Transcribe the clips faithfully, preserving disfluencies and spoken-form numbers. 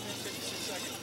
five minutes, fifty-six seconds.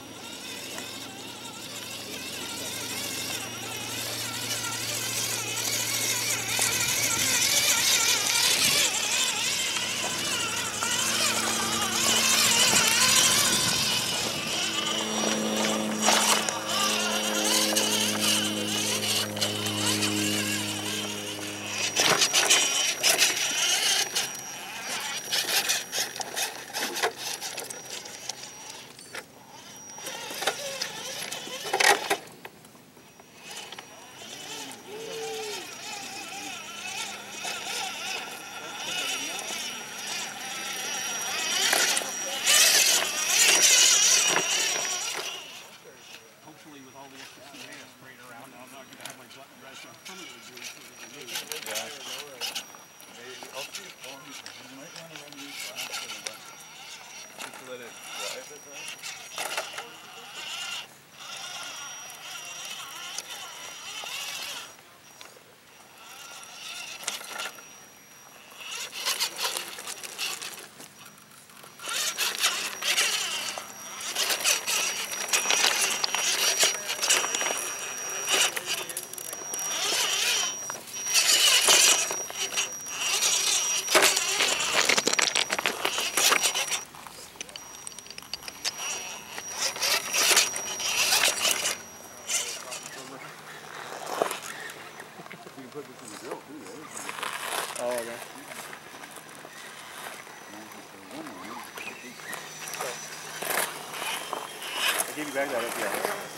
Back that up, yeah.